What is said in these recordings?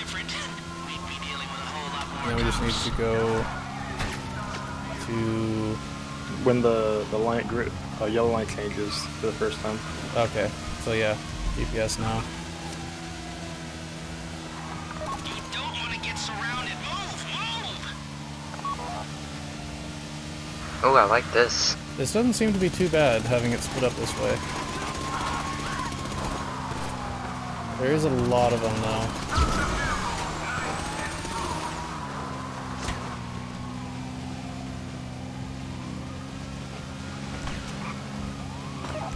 different. We'd be dealing with a whole lot more. And then we just need to go to when the line group yellow line changes for the first time. Okay. So yeah, GPS now. You don't want to get surrounded. Move, move. Oh, I like this. This doesn't seem to be too bad having it split up this way. There is a lot of them now.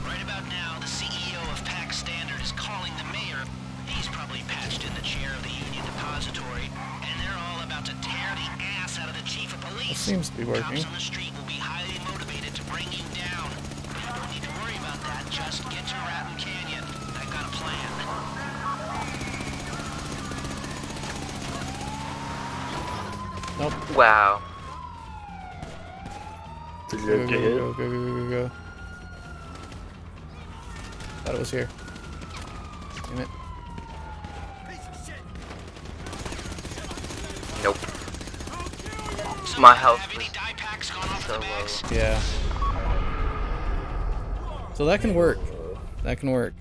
Right about now, the CEO of Pacific Standard is calling the mayor. He's probably patched in the chair of the Union Depository, and they're all about to tear the ass out of the chief of police. That seems to be working. Cops on the street will be highly motivated to bring you down. You don't need to worry about that. Just get to Raton Canyon. I've got a plan. Nope. Wow. Did you go, get hit? Go. Thought it was here. Damn it. Nope. So my health was so low. Yeah. So that can work. That can work.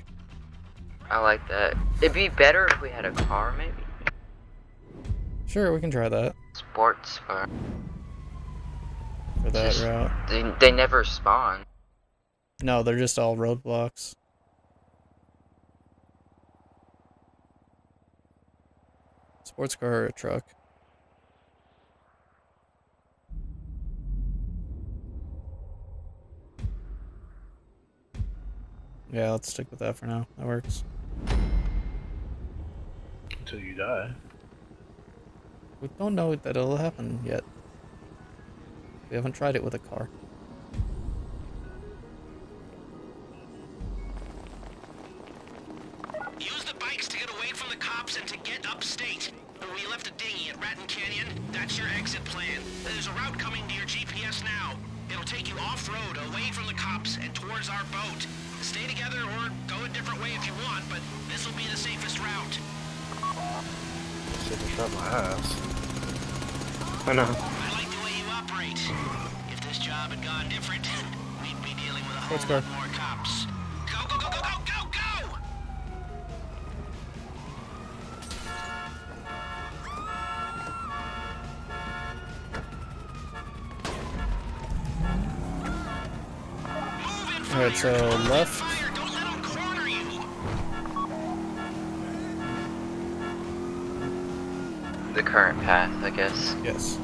I like that. It'd be better if we had a car, maybe. Sure, we can try that. Sports car. For that just, route. They never spawn. No, they're just all roadblocks. Sports car or a truck. Yeah, let's stick with that for now. That works. Until you die. We don't know that it'll happen yet. We haven't tried it with a car. Use the bikes to get away from the cops and to get upstate. We left a dinghy at Redden Canyon. That's your exit plan. There's a route coming to your GPS now. It'll take you off-road, away from the cops, and towards our boat. Stay together or go a different way if you want, but this will be the safest route. Shit, I shot my ass. I know. I like the way you operate. If this job had gone different, we'd be dealing with a whole lot more cops. Go! Alright, so left. The current path, I guess. Yes.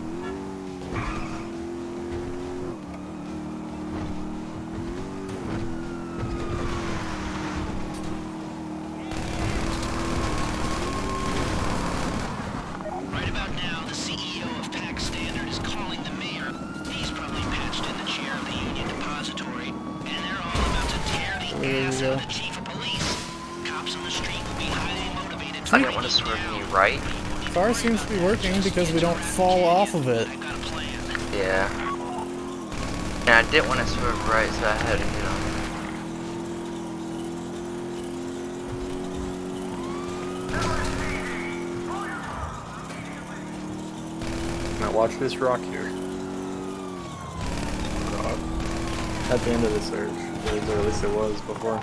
Right about now, the CEO of Pacific Standard is calling the mayor. He's probably patched in the chair of the Union Depository, and they're all about to tear the ass out of the chief of police. Cops on the street will be highly motivated. I don't want to swerve me right. The car seems to be working because we don't fall off of it. Yeah. And I didn't want to swerve right, so I had to get on. Now watch this rock here. Oh God. At the end of the surge, or at least it was before.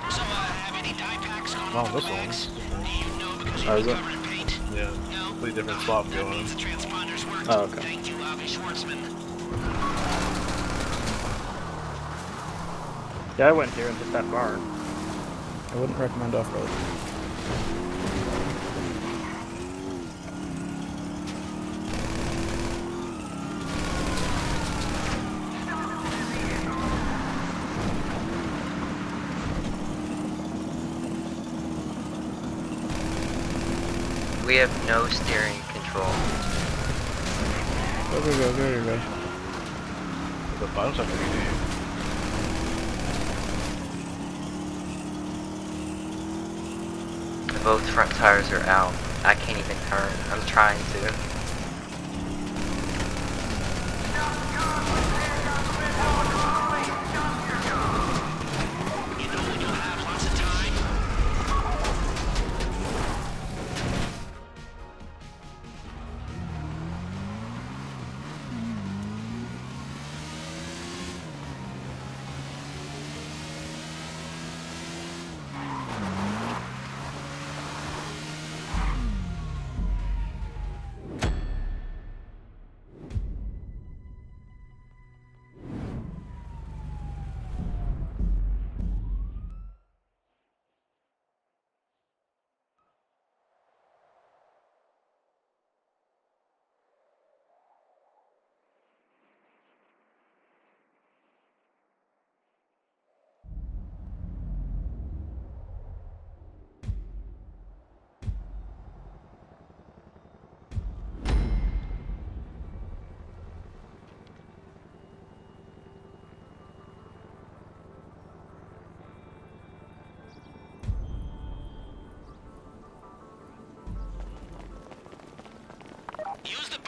Oh, this one. Oh, is it? Yeah. Completely different swap going on. Oh, okay. Thank you, Avi Schwartzman. Yeah, I went here and hit that barn. I wouldn't recommend off-road. We have no steering control. Go. The bottom's not gonna be deep. Both front tires are out. I can't even turn. I'm trying to.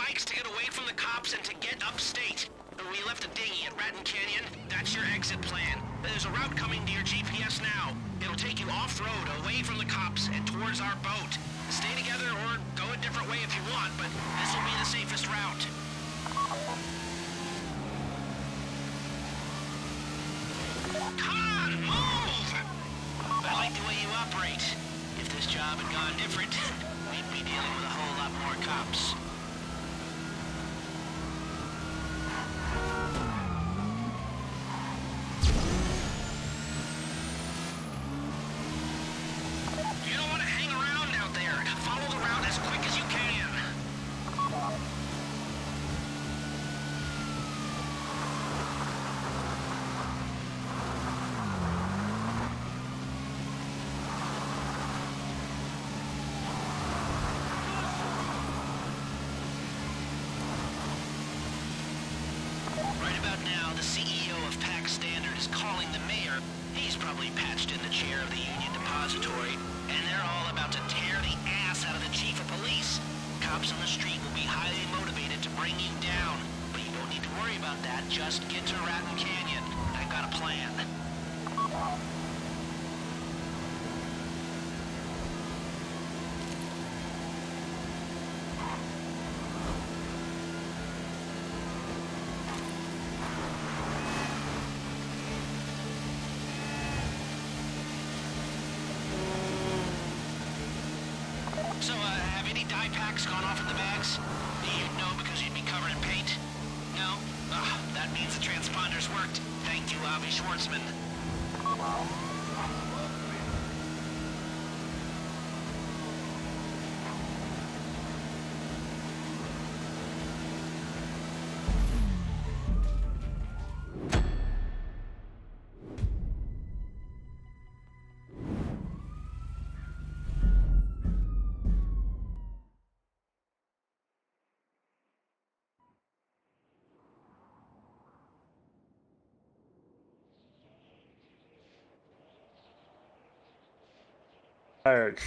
bikes to get away from the cops and to get upstate. We left a dinghy at Redden Canyon. That's your exit plan. There's a route coming to your GPS now. It'll take you off-road, away from the cops, and towards our boat. Stay together or go a different way if you want, but this will be the safest route. Come on, move! I like the way you operate. If this job had gone different, we'd be dealing with a whole lot more cops. The CEO of Pacific Standard is calling the mayor. He's probably patched in the chair of the Union Depository, and they're all about to tear the ass out of the chief of police. Cops on the street will be highly motivated to bring you down, but you don't need to worry about that. Just get to Raton Canyon. I've got a plan. Dye packs gone off in the bags? You'd know because you'd be covered in paint. No? Ugh, that means the transponders worked. Thank you, Avi Schwartzman.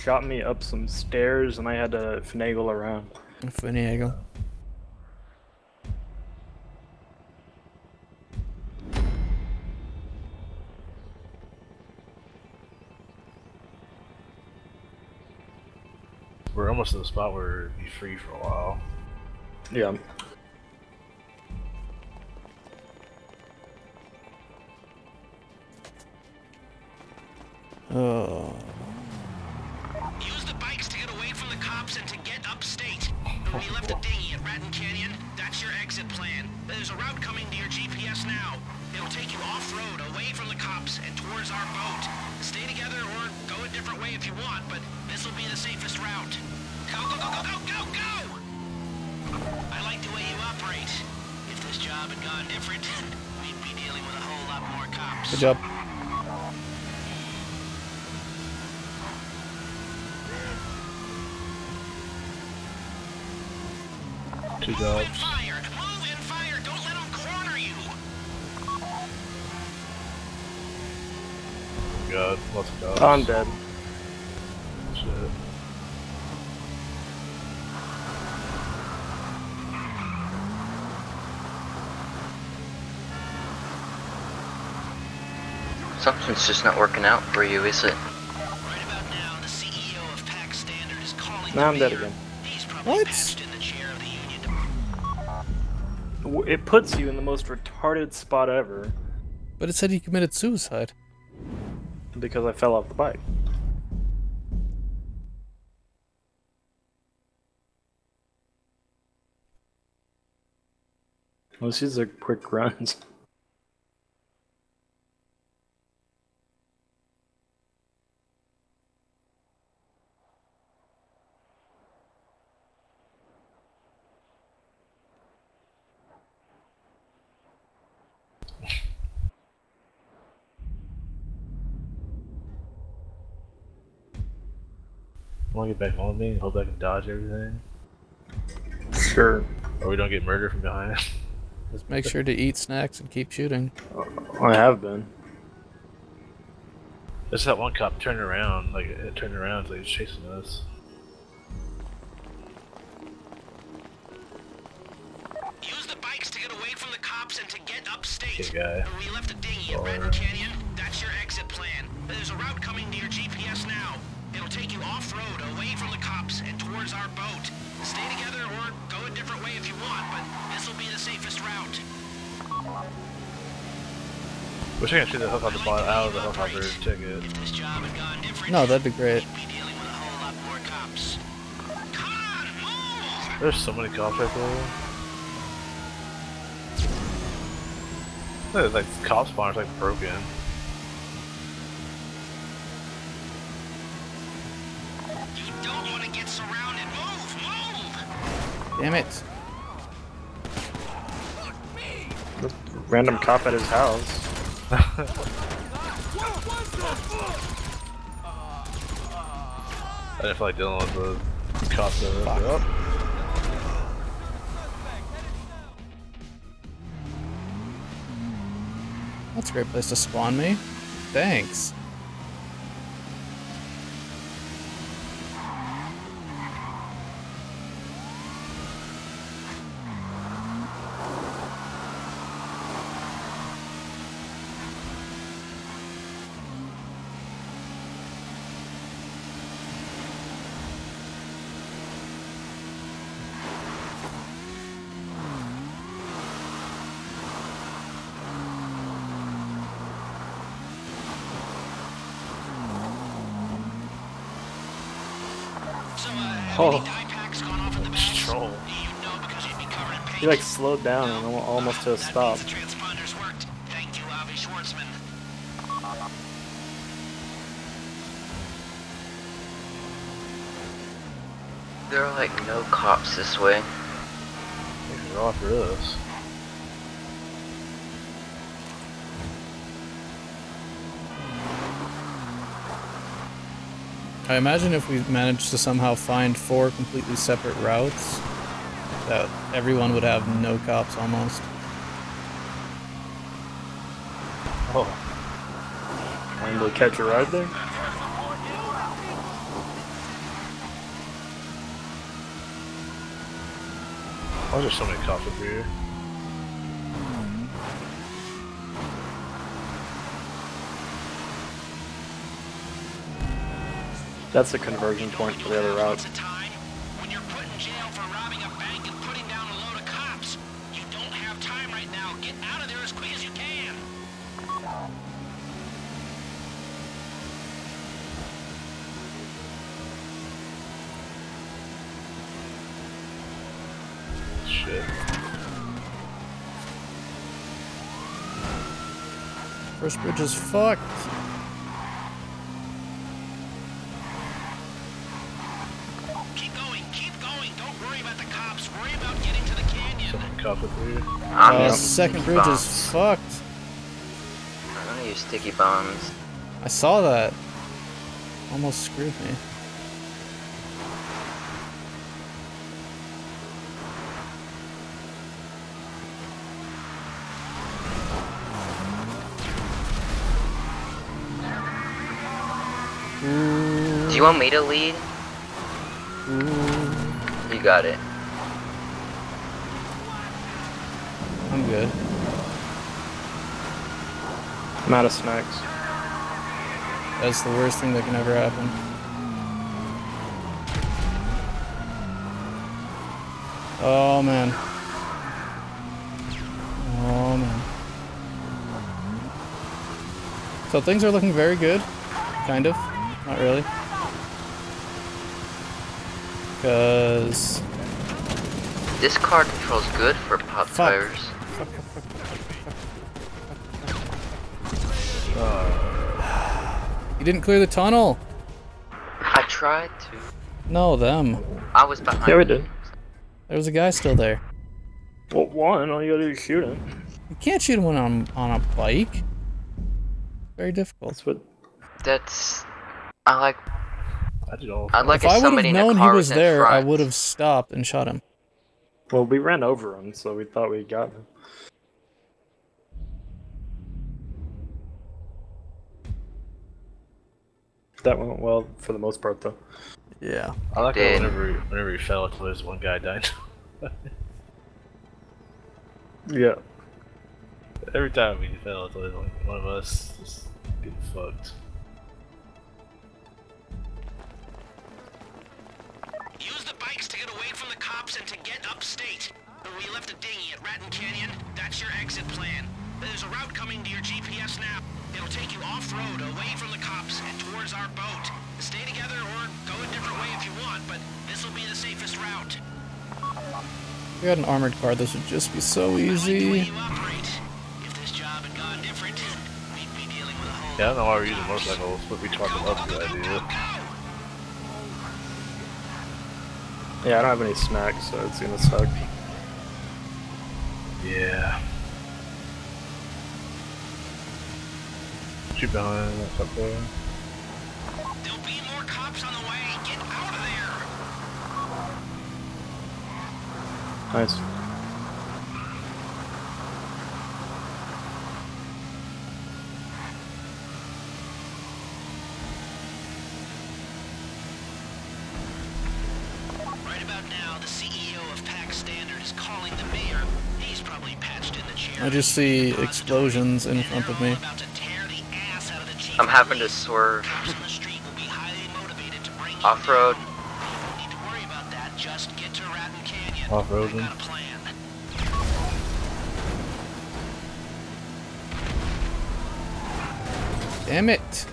Shot me up some stairs and I had to finagle around. Finagle. We're almost to the spot where it'd be free for a while. Yeah. Oh. And to get upstate. We left a dinghy at Redden Canyon. That's your exit plan. There's a route coming to your GPS now. It'll take you off-road, away from the cops, and towards our boat. Stay together or go a different way if you want, but this will be the safest route. Go, go, go, go, go, go, go! I like the way you operate. If this job had gone different, we'd be dealing with a whole lot more cops. Good job. Two jobs. Move and fire, don't let them corner you! Oh my god, lots of jobs. I'm dead. Shit. Something's just not working out for you, is it? Right about now, the CEO of Pacific Standard is calling. Now I'm dead again. What? It puts you in the most retarded spot ever. But it said he committed suicide. Because I fell off the bike. Well, these are quick runs. I want to get back on me and hope I can dodge everything. Sure. Or we don't get murdered from behind. Just make sure to eat snacks and keep shooting. I have been. It's that one cop turned around, like it turned around, like it's chasing us. takes to get away from the cops and to get upstate. We left a dinghy at Redden Canyon. That's your exit plan. There's a route coming to your GPS now. It'll take you off-road, away from the cops, and towards our boat. Stay together or go a different way if you want, but this will be the safest route. Wish I could see the helicopter pilot out of the helicopter ticket. If this job had gone different, no, that'd be great. We'd be dealing with a whole lot more cops. Come on, move! There's so many cops right there. There's like cop spawners like broken. Damn it. This random cop at his house. I didn't feel like dealing with the cops that are up. That's a great place to spawn me. Thanks. He like slowed down and almost to a stop. Thank you, Avi Schwartzman. There are like no cops this way. They're off us. I imagine if we've managed to somehow find four completely separate routes, that everyone would have no cops almost. Oh. Trying to catch a ride there? Why are there so many cops up here? That's a conversion point for the other route. First bridge is fucked. Keep going, keep going. Don't worry about the cops. Worry about getting to the canyon. Second bridge is fucked. I'm gonna use sticky bombs. I saw that. Almost screwed me. Do you want me to lead? You got it. I'm good. I'm out of snacks. That's the worst thing that can ever happen. Oh man. Oh man. So things are looking very good. Kind of. Not really. Because this car controls good for pop tires. You didn't clear the tunnel. I tried to. No, them. I was behind. Yeah, we did. There was a guy still there. Well, one. All you gotta do is shoot him. You can't shoot him on a bike. Very difficult. That's what. That's. I like. I'd like if somebody in a car was there, in front. I would have stopped and shot him. Well, we ran over him, so we thought we got him. That went well for the most part, though. Yeah, I like that whenever you fell, until there's one guy died. Yeah. Every time we fell, it's always like one of us just get fucked. Use the bikes to get away from the cops and to get upstate. We left a dinghy at Redden Canyon. That's your exit plan. There's a route coming to your GPS now. It'll take you off-road, away from the cops, and towards our boat. Stay together or go a different way if you want, but this will be the safest route. If we had an armored car, this would just be so easy. I like the way you operate. If this job had gone different, we'd be dealing with a whole... Yeah, I don't know why we're using motorcycles, but we talked about the idea. Yeah, I don't have any snacks, so it's gonna suck. Yeah. Keep going, that's up there. There'll be more cops on the way. Get out of there. Nice. Right about now, the CEO of Pacific Standard is calling the mayor. He's probably patched in the chair. I just see explosions in front of me. I'm having to swerve. Off-road. Off-roading. Damn it!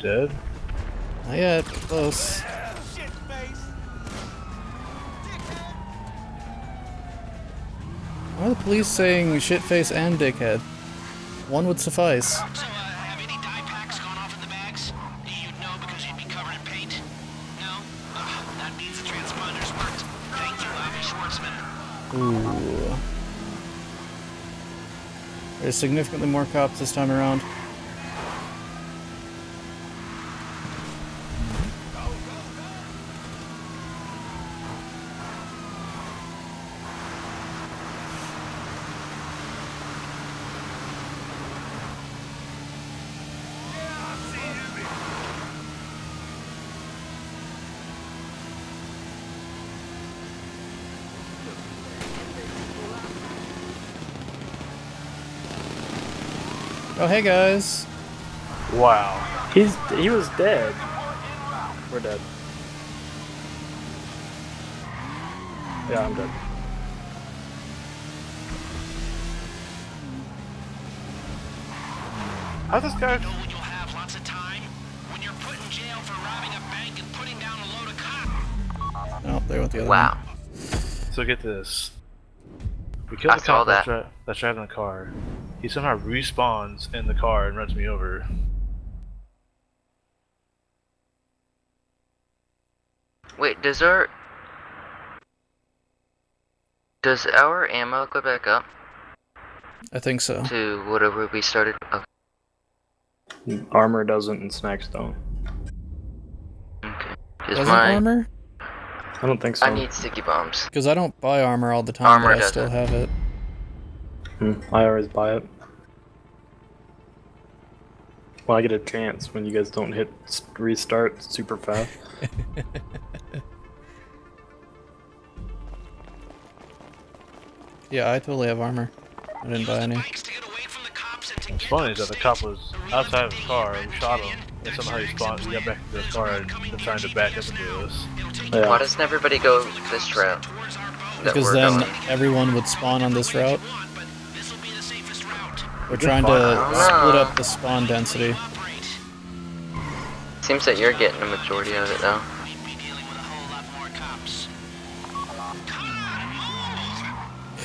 Dead? Not yet. Close. Why are the police saying shitface and dickhead? One would suffice. So, have any dye packs gone off in the bags? You'd know because you'd be covered in paint. No? That means the transponder's worked. Thank you, Ivy Schwartzman. Ooh. There's significantly more cops this time around. Oh, hey guys. Wow. He was dead. We're dead. Yeah, I'm dead. How's this guy? You'll have lots of time when you're put in jail for robbing a bank and putting down a load of cops. Oh, they went the other wow. One. So get this. We killed the cop that's driving the car. He somehow respawns in the car and runs me over. Wait, does our ammo go back up? I think so. To whatever we started. Okay. Armor doesn't, and snacks don't. Okay. Doesn't armor? I don't think so. I need sticky bombs. Because I don't buy armor all the time, armor but I doesn't. Still have it. I always buy it. Well, I get a chance when you guys don't hit restart super fast. Yeah, I totally have armor. I didn't buy any. What's funny is that the cop was outside of the car and we shot him. And somehow he spawned and got back into the car and was trying to back up into us. Yeah. Why doesn't everybody go this route? Because then everyone would spawn on this route. We're trying to split up the spawn density. Seems that you're getting a majority of it though.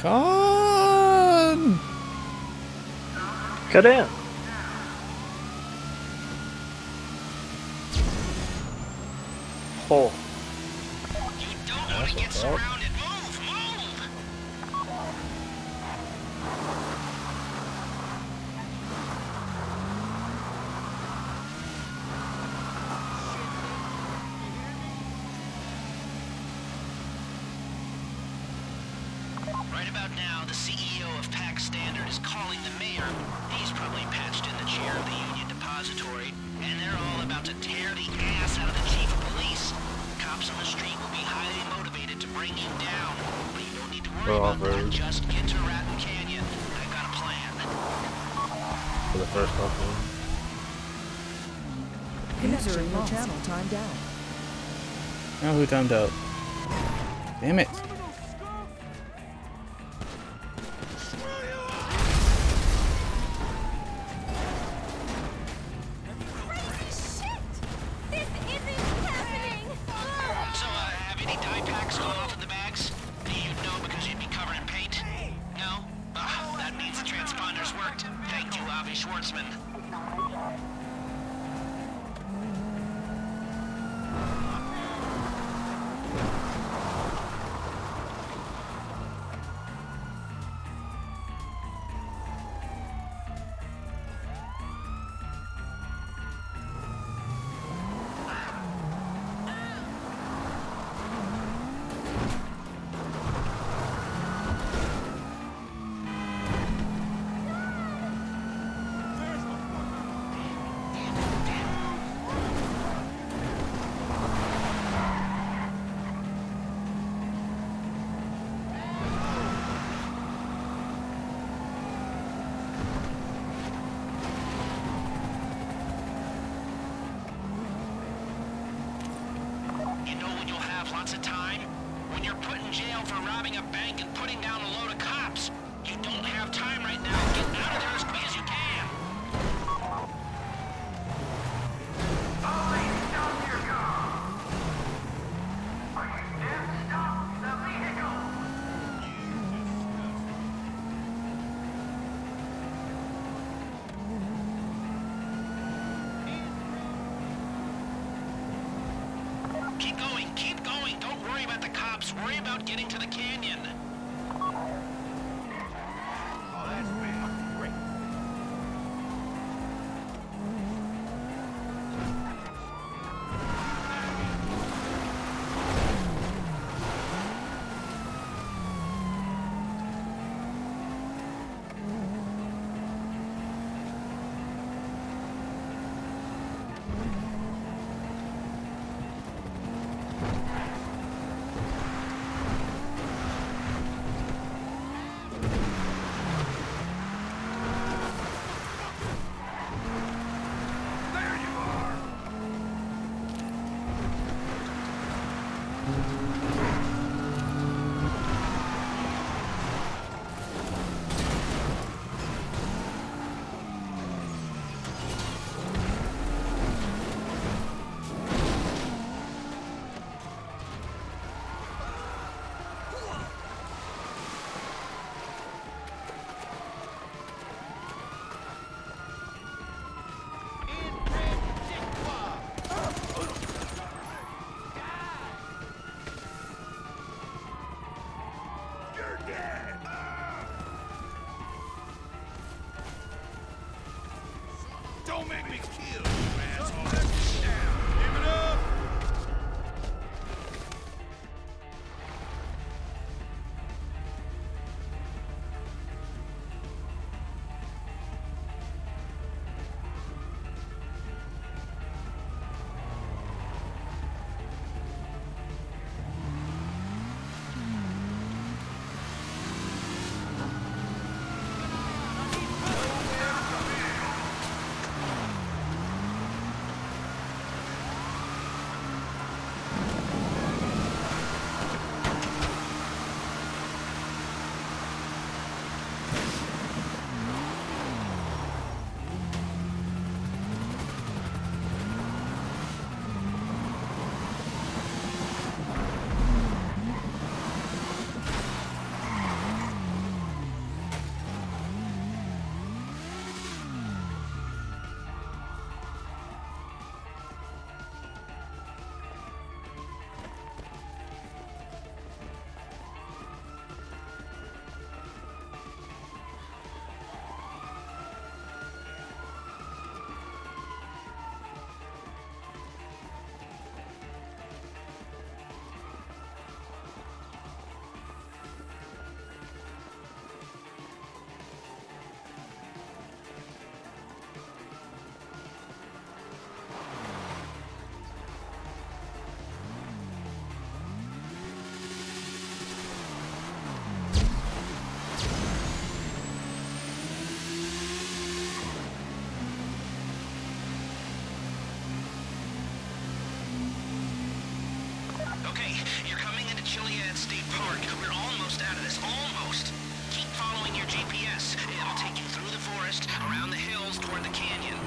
Come on! Cut in! Oh. You don't want to get surrounded. Right about now, the CEO of Pacific Standard is calling the mayor. He's probably patched in the chair of the Union Depository, and they're all about to tear the ass out of the chief of police. Cops on the street will be highly motivated to bring him down, but you don't need to worry. off-road. Just get to Raton Canyon. I've got a plan. For the first one. User in your channel timed out. Now who timed out? Damn it! State Park. We're almost out of this. Almost. Keep following your GPS. It'll take you through the forest, around the hills, toward the canyon.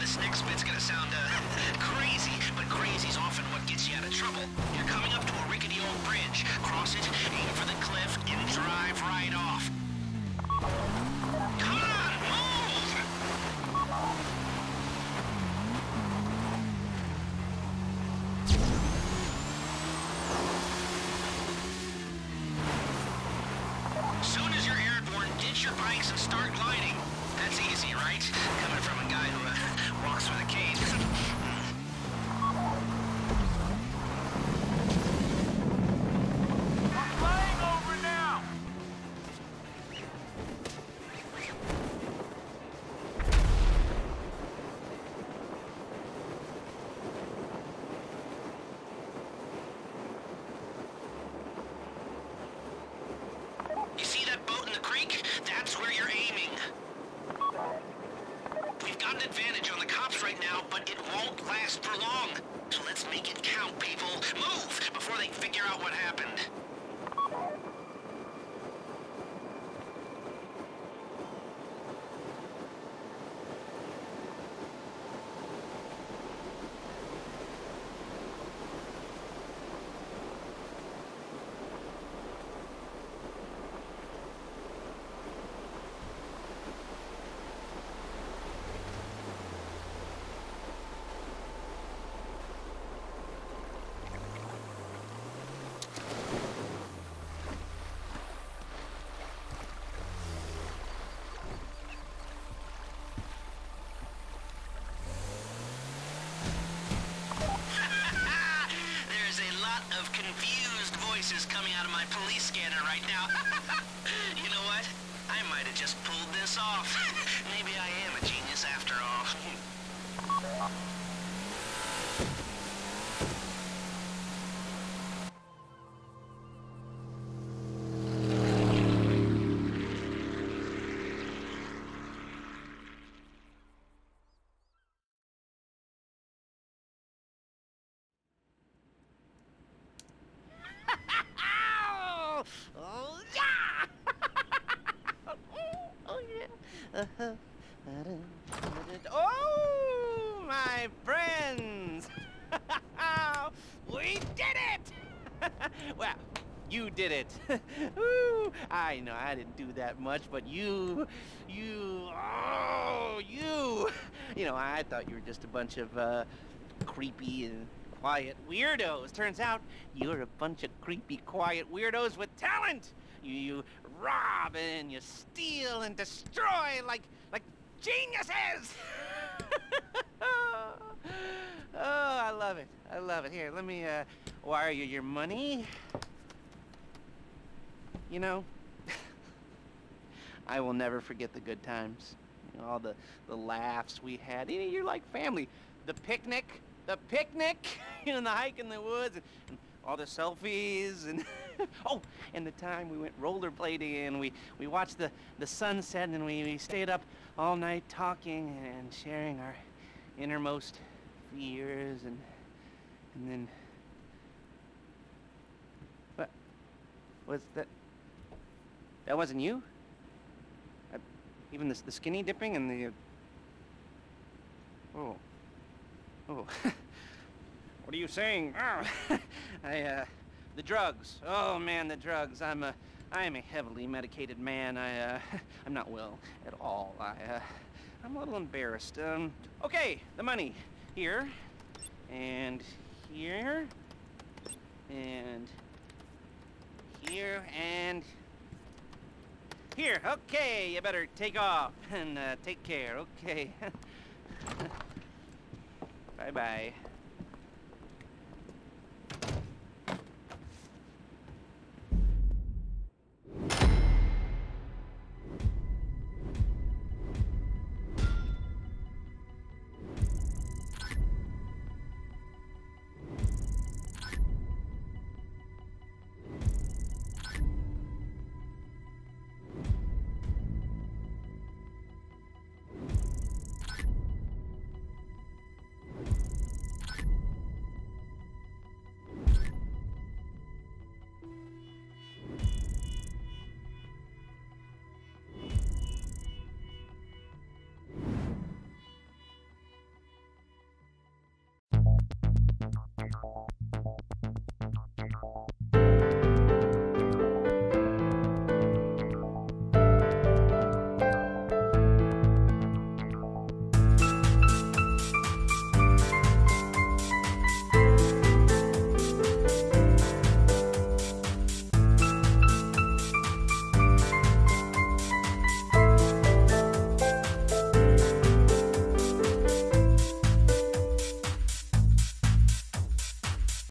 This next bit's gonna sound crazy, but crazy's often what gets you out of trouble. You're coming up to a rickety old bridge. Cross it, aim for the cliff, and drive right off. Come on, move! Soon as you're airborne, ditch your bikes and start gliding. That's easy, right? Coming from a guy who walks with a cane. Flying over now! You see that boat in the creek? That's where you're aiming. We've got an advantage on the cops right now, but it won't last for long. So let's make it count, people. Move before they figure out what happened. Of confused voices coming out of my police scanner right now. You know what? I might have just pulled this off. Maybe I am a genius after all. Oh, my friends! We did it! Well, you did it. Ooh, I know I didn't do that much, but you know, I thought you were just a bunch of creepy and quiet weirdos. Turns out you're a bunch of creepy, quiet weirdos with talent. You rob and you steal and destroy like geniuses! Oh, I love it. I love it. Here, let me wire you your money. You know, I will never forget the good times. You know, all the laughs we had. You know, you're like family. The picnic, you know, the hike in the woods, and all the selfies, and oh, and the time we went rollerblading, and we watched the sunset, and we stayed up all night talking and sharing our innermost fears, and then what was that? That wasn't you? Even the skinny dipping and the oh. What are you saying? The drugs. Oh man, the drugs. I am a heavily medicated man. I'm not well at all. I'm a little embarrassed. Okay, the money here, and here, and here, and here. Okay, you better take off and take care. Okay. Bye bye.